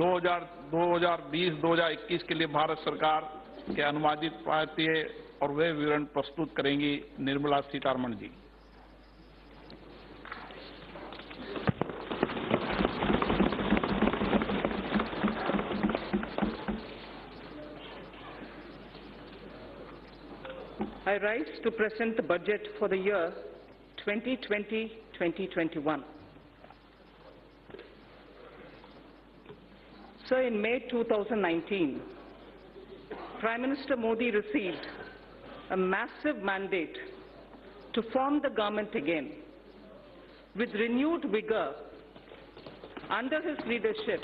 2020-2021 के लिए भारत सरकार के अनुमानित प्राप्ति और व्यय विवरण प्रस्तुत करेंगी Nirmala Sitharaman ji. I rise to present the budget for the year 2020-2021. Sir, in May 2019, Prime Minister Modi received a massive mandate to form the government again. With renewed vigor, under his leadership,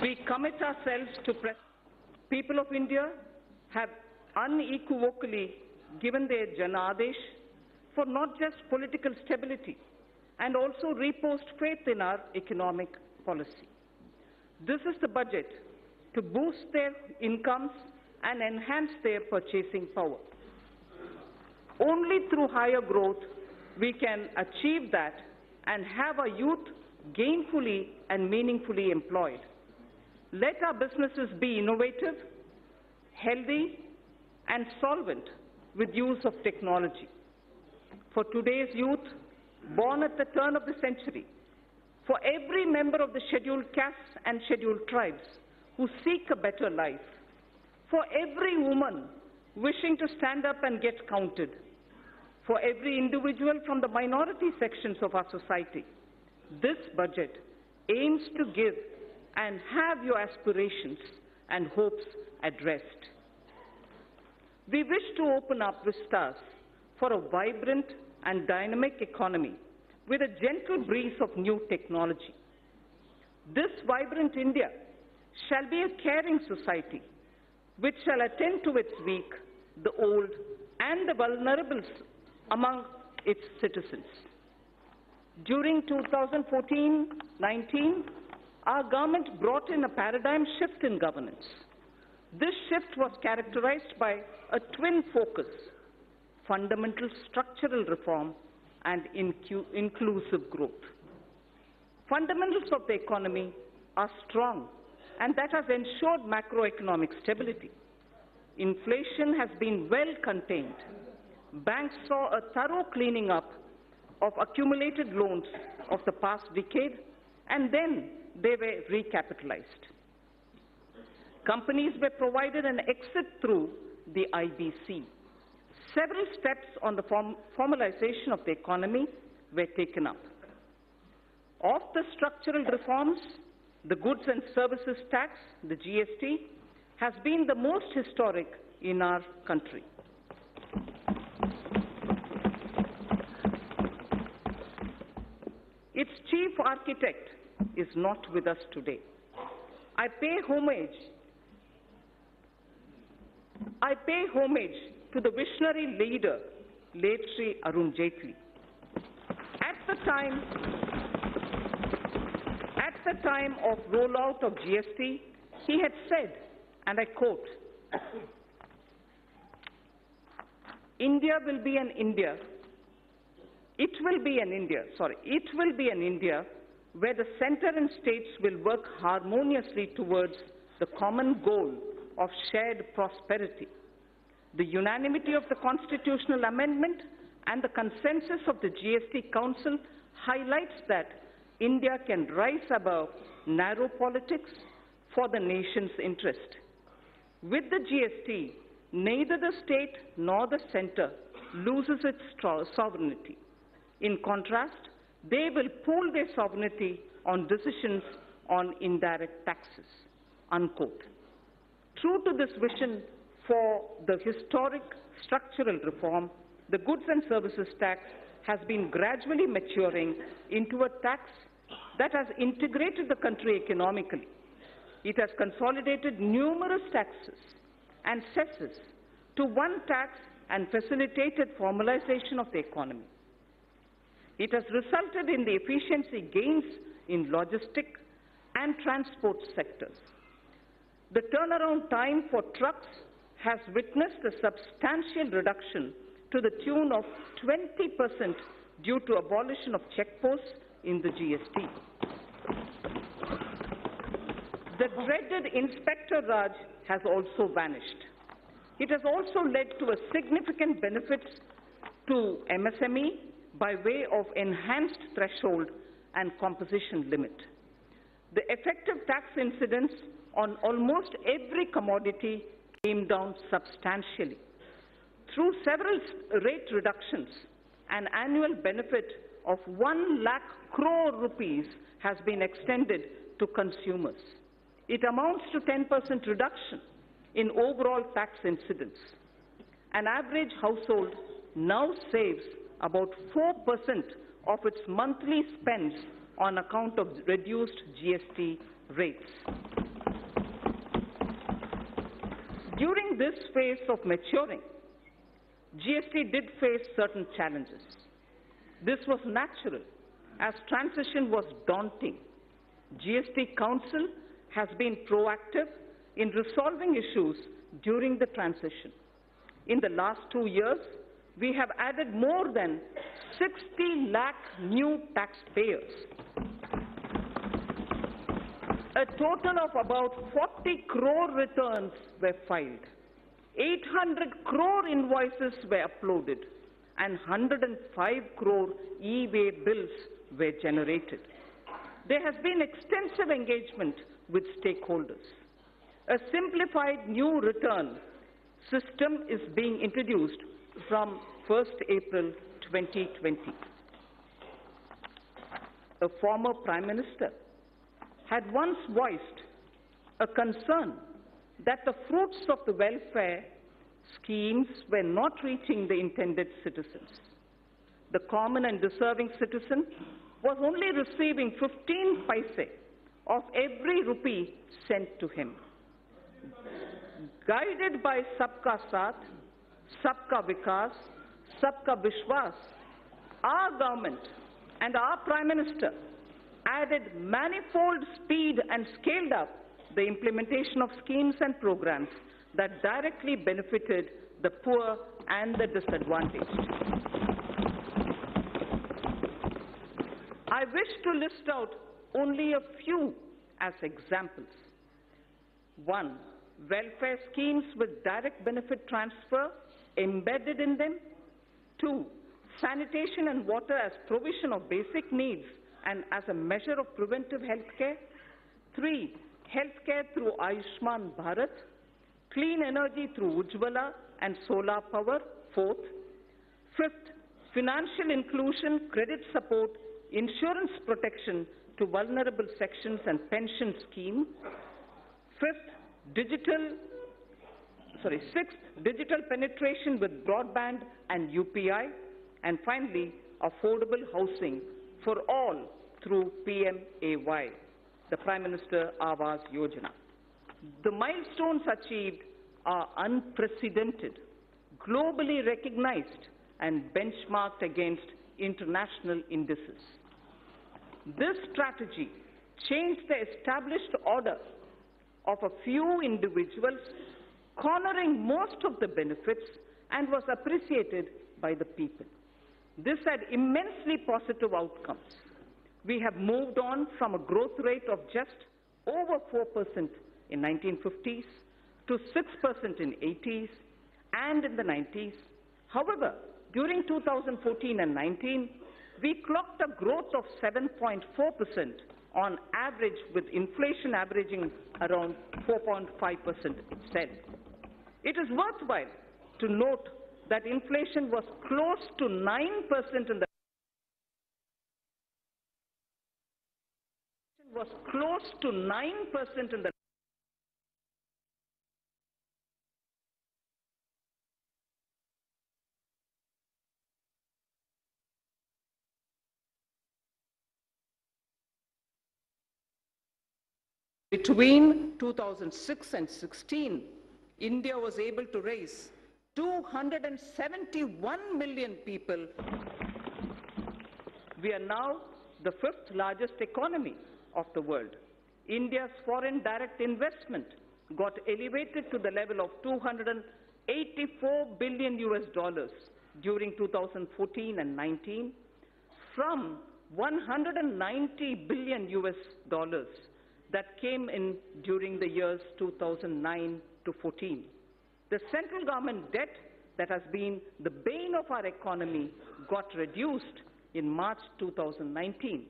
we commit ourselves to people of India have unequivocally given their Janadesh for not just political stability and also reposed faith in our economic policy. This is the budget to boost their incomes and enhance their purchasing power. Only through higher growth we can achieve that and have our youth gainfully and meaningfully employed. Let our businesses be innovative, healthy, and solvent with use of technology. For today's youth, born at the turn of the century, for every member of the scheduled castes and scheduled tribes who seek a better life, for every woman wishing to stand up and get counted, for every individual from the minority sections of our society, this budget aims to give and have your aspirations and hopes addressed. We wish to open up vistas for a vibrant and dynamic economy with a gentle breeze of new technology. This vibrant India shall be a caring society which shall attend to its weak, the old, and the vulnerable among its citizens. During 2014-19, our government brought in a paradigm shift in governance. This shift was characterized by a twin focus: fundamental structural reform and inclusive growth. Fundamentals of the economy are strong, and that has ensured macroeconomic stability. Inflation has been well contained. Banks saw a thorough cleaning up of accumulated loans of the past decade, and then they were recapitalized. Companies were provided an exit through the IBC. Several steps on the formalization of the economy were taken up. Of the structural reforms, the goods and services tax, the GST, has been the most historic in our country. Its chief architect is not with us today. I pay homage to the visionary leader, late Sri Arun Jaitley. At the time of rollout of GST, he had said, and I quote, It will be an India where the center and states will work harmoniously towards the common goal of shared prosperity. The unanimity of the constitutional amendment and the consensus of the GST Council highlights that India can rise above narrow politics for the nation's interest. With the GST, neither the state nor the center loses its sovereignty. In contrast, they will pool their sovereignty on decisions on indirect taxes, unquote. True to this vision for the historic structural reform, the goods and services tax has been gradually maturing into a tax that has integrated the country economically. It has consolidated numerous taxes and cesses to one tax and facilitated formalization of the economy. It has resulted in the efficiency gains in logistics and transport sectors. The turnaround time for trucks has witnessed a substantial reduction to the tune of 20% due to abolition of check posts in the GST. The dreaded Inspector Raj has also vanished. It has also led to a significant benefit to MSME by way of enhanced threshold and composition limit. The effective tax incidence on almost every commodity came down substantially. Through several rate reductions, an annual benefit of 1 lakh crore rupees has been extended to consumers. It amounts to 10% reduction in overall tax incidence. An average household now saves about 4% of its monthly spends on account of reduced GST rates. During this phase of maturing, GST did face certain challenges. This was natural, as transition was daunting. GST Council has been proactive in resolving issues during the transition. In the last 2 years, we have added more than 60 lakh new taxpayers. A total of about 40 crore returns were filed. 800 crore invoices were uploaded and 105 crore e-way bills were generated. There has been extensive engagement with stakeholders. A simplified new return system is being introduced from 1st April 2020. A former Prime Minister had once voiced a concern that the fruits of the welfare schemes were not reaching the intended citizens. The common and deserving citizen was only receiving 15 paise of every rupee sent to him. Guided by Sabka Saath, Sabka Vikas, Sabka Vishwas, our government and our Prime Minister added manifold speed and scaled up the implementation of schemes and programs that directly benefited the poor and the disadvantaged. I wish to list out only a few as examples. 1. Welfare schemes with direct benefit transfer embedded in them. 2. Sanitation and water as provision of basic needs and as a measure of preventive health care. 3. Healthcare through Ayushman Bharat, clean energy through Ujwala and solar power, 4th. 5th, financial inclusion, credit support, insurance protection to vulnerable sections and pension scheme. 6th, digital penetration with broadband and UPI. And finally, affordable housing for all through PMAY. The Prime Minister Awas Yojana. The milestones achieved are unprecedented, globally recognized and benchmarked against international indices. This strategy changed the established order of a few individuals, cornering most of the benefits, and was appreciated by the people. This had immensely positive outcomes. We have moved on from a growth rate of just over 4% in 1950s to 6% in 80s and in the 90s. However, during 2014 and 19, we clocked a growth of 7.4% on average, with inflation averaging around 4.5% itself. It is worthwhile to note that inflation was close to 9% in the between 2006 and 16, India was able to raise 271 million people. We are now the 5th largest economy of the world. India's foreign direct investment got elevated to the level of $284 billion during 2014 and 19 from $190 billion that came in during the years 2009 to 14. The central government debt that has been the bane of our economy got reduced in March 2019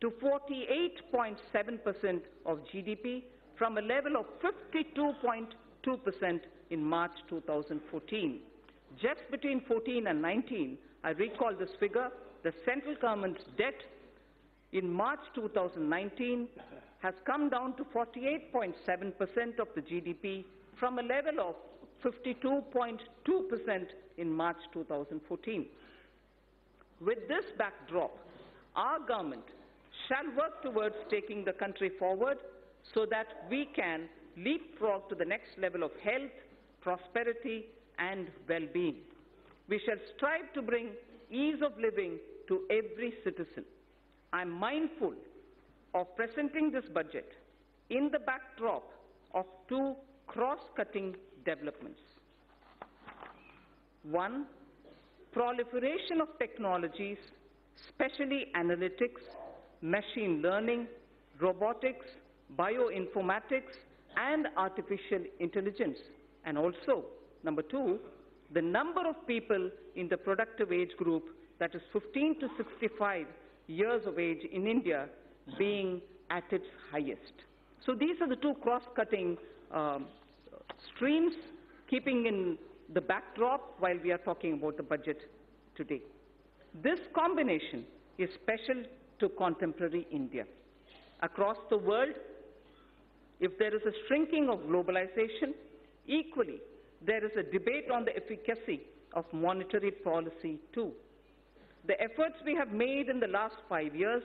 to 48.7% of GDP from a level of 52.2% in March 2014. Just between 14 and 19, I recall this figure, the central government's debt in March 2019 has come down to 48.7% of the GDP from a level of 52.2% in March 2014. With this backdrop, our government shall work towards taking the country forward so that we can leapfrog to the next level of health, prosperity and well-being. We shall strive to bring ease of living to every citizen. I am mindful of presenting this budget in the backdrop of two cross-cutting developments. One, proliferation of technologies, especially analytics, machine learning, robotics, bioinformatics, and artificial intelligence. And also, number two, the number of people in the productive age group, that is 15 to 65 years of age in India, being at its highest. So these are the two cross-cutting streams, keeping in the backdrop while we are talking about the budget today. This combination is special to contemporary India. Across the world, if there is a shrinking of globalization, equally there is a debate on the efficacy of monetary policy too. The efforts we have made in the last 5 years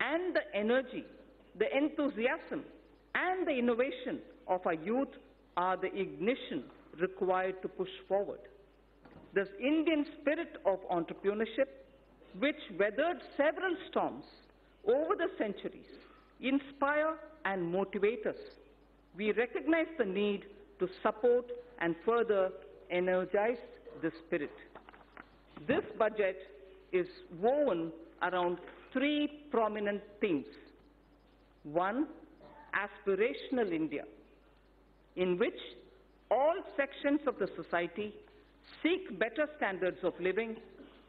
and the energy, the enthusiasm and the innovation of our youth are the ignition required to push forward. This Indian spirit of entrepreneurship, which weathered several storms over the centuries, inspire and motivate us. We recognize the need to support and further energize this spirit. This budget is woven around three prominent themes. One, aspirational India, in which all sections of the society seek better standards of living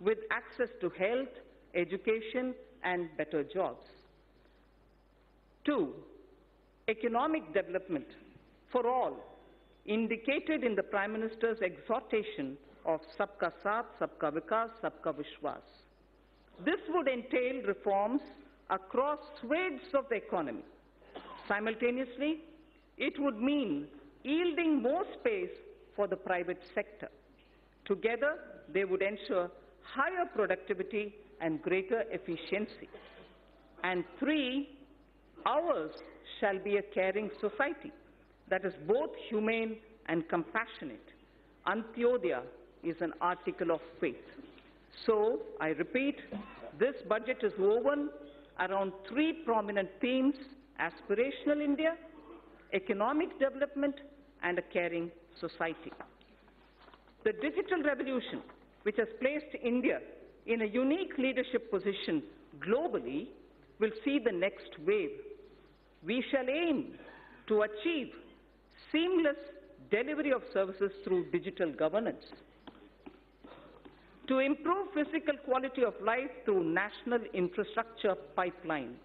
with access to health, education, and better jobs. Two, economic development for all, indicated in the Prime Minister's exhortation of Sabka Saath, Sabka Vikas, Sabka Vishwas. This would entail reforms across swathes of the economy. Simultaneously, it would mean yielding more space for the private sector. Together, they would ensure higher productivity and greater efficiency. And three, ours shall be a caring society that is both humane and compassionate. Antyodaya is an article of faith. So, I repeat, this budget is woven around three prominent themes: aspirational India, economic development, and a caring society. The digital revolution, which has placed India in a unique leadership position globally, will see the next wave. We shall aim to achieve seamless delivery of services through digital governance, to improve physical quality of life through national infrastructure pipeline,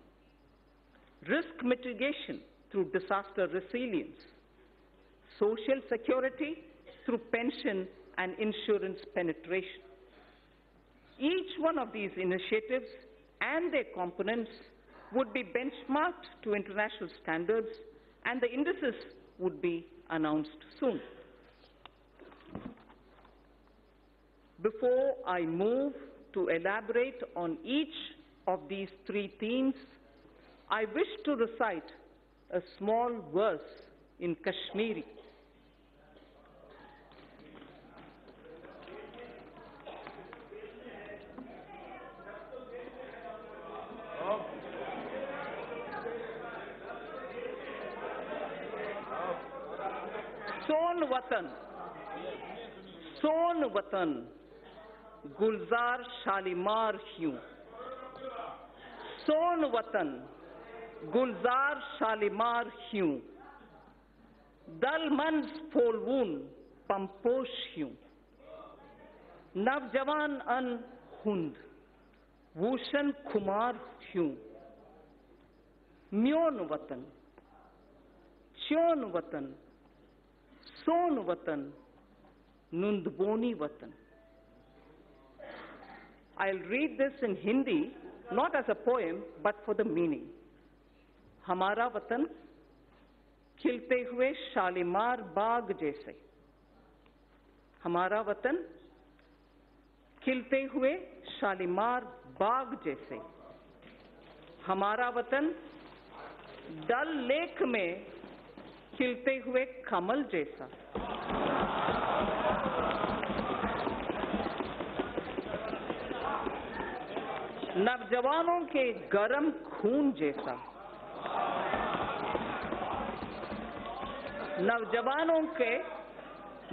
risk mitigation through disaster resilience, social security through pension and insurance penetration. Each one of these initiatives and their components would be benchmarked to international standards, and the indices would be announced soon. Before I move to elaborate on each of these three themes, I wish to recite a small verse in Kashmiri. सोन वतन गुलजार शालीमार हूँ, सोन वतन गुलजार शालीमार ह्यूं, दलमंज फोलवून पंपोश ह्यूं, नवजवान अन हुंद भूषण कुमार ह्यूं, म्योन वतन च्योन वतन सोन वतन नुंदबोनी वतन. I'll read this in Hindi, not as a poem, but for the meaning. हमारा वतन खिलते हुए शालीमार बाग जैसे, हमारा वतन खिलते हुए शालीमार बाग जैसे, हमारा वतन डल लेक में खिलते हुए कमल जैसा, नवजवानों के गरम खून जैसा,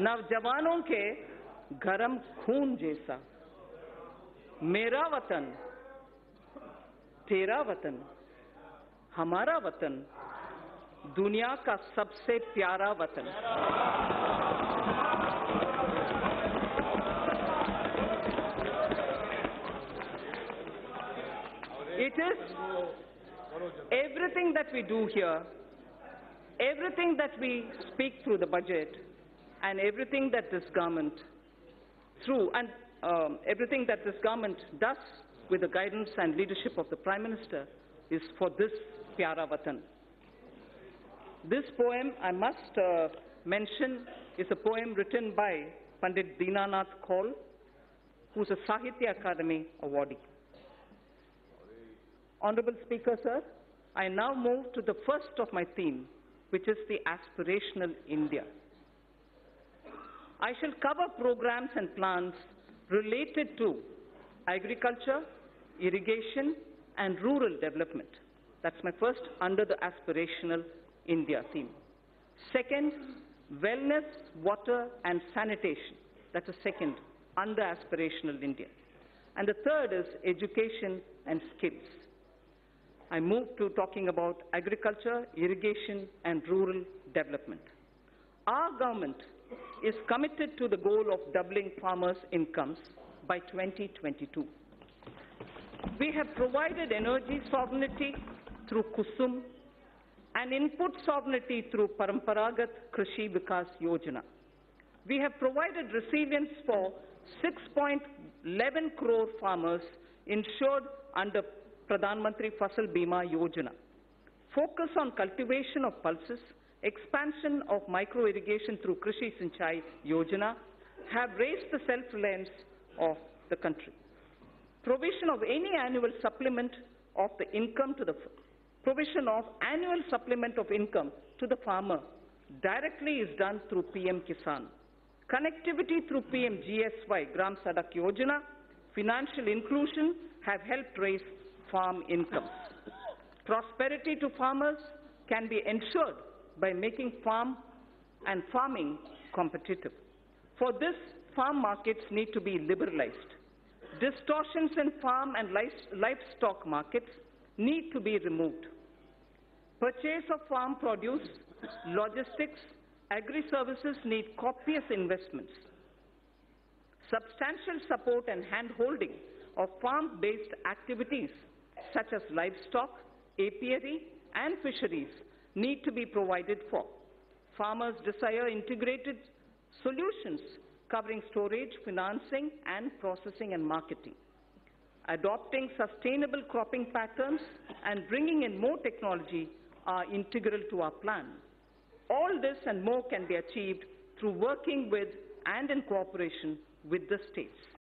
नवजवानों के गरम खून जैसा. मेरा वतन तेरा वतन हमारा वतन दुनिया का सबसे प्यारा वतन. It is everything that we do here, everything that we speak through the budget, and everything that this government does with the guidance and leadership of the Prime Minister is for this Pyara Vatan. This poem, I must mention, is a poem written by Pandit Dinanath Kaul, who is a Sahitya Academy awardee. Honorable Speaker, sir, I now move to the first of my theme, which is the aspirational India. I shall cover programs and plans related to agriculture, irrigation, and rural development. That's my first under the aspirational India theme. Second, wellness, water, and sanitation. That's the second under aspirational India. And the third is education and skills. I move to talking about agriculture, irrigation, and rural development. Our government is committed to the goal of doubling farmers' incomes by 2022. We have provided energy sovereignty through Kusum and input sovereignty through Paramparagat Krishi Vikas Yojana. We have provided resilience for 6.11 crore farmers insured under Pradhan Mantri Fasal Bima Yojana. Focus on cultivation of pulses, expansion of micro-irrigation through Krishi Sinchai Yojana have raised the self-reliance of the country. Provision of annual supplement of income to the farmer directly is done through PM Kisan. Connectivity through PM GSY, Gram Sadak Yojana, financial inclusion have helped raise farm incomes. Prosperity to farmers can be ensured by making farm and farming competitive. For this, farm markets need to be liberalized. Distortions in farm and livestock markets need to be removed. Purchase of farm produce, logistics, agri-services need copious investments. Substantial support and hand-holding of farm-based activities such as livestock, apiary, and fisheries need to be provided for. Farmers desire integrated solutions covering storage, financing, and processing and marketing. Adopting sustainable cropping patterns and bringing in more technology are integral to our plan. All this and more can be achieved through working with and in cooperation with the states.